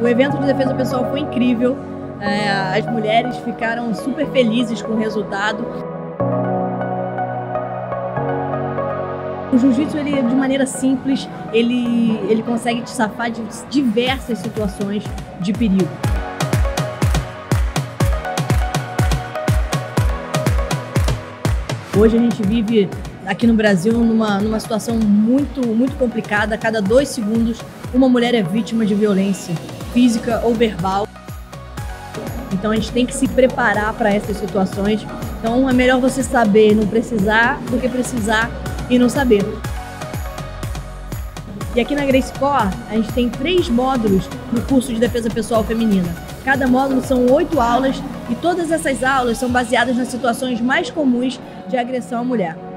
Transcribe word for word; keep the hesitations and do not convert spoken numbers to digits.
O evento de defesa pessoal foi incrível, as mulheres ficaram super felizes com o resultado. O jiu-jitsu, ele, de maneira simples, ele, ele consegue te safar de diversas situações de perigo. Hoje a gente vive aqui no Brasil numa, numa situação muito, muito complicada. A cada dois segundos, uma mulher é vítima de violência física ou verbal. Então a gente tem que se preparar para essas situações. Então é melhor você saber não precisar do que precisar e não saber. E aqui na Gracie Kore, a gente tem três módulos no curso de defesa pessoal feminina. Cada módulo são oito aulas e todas essas aulas são baseadas nas situações mais comuns de agressão à mulher.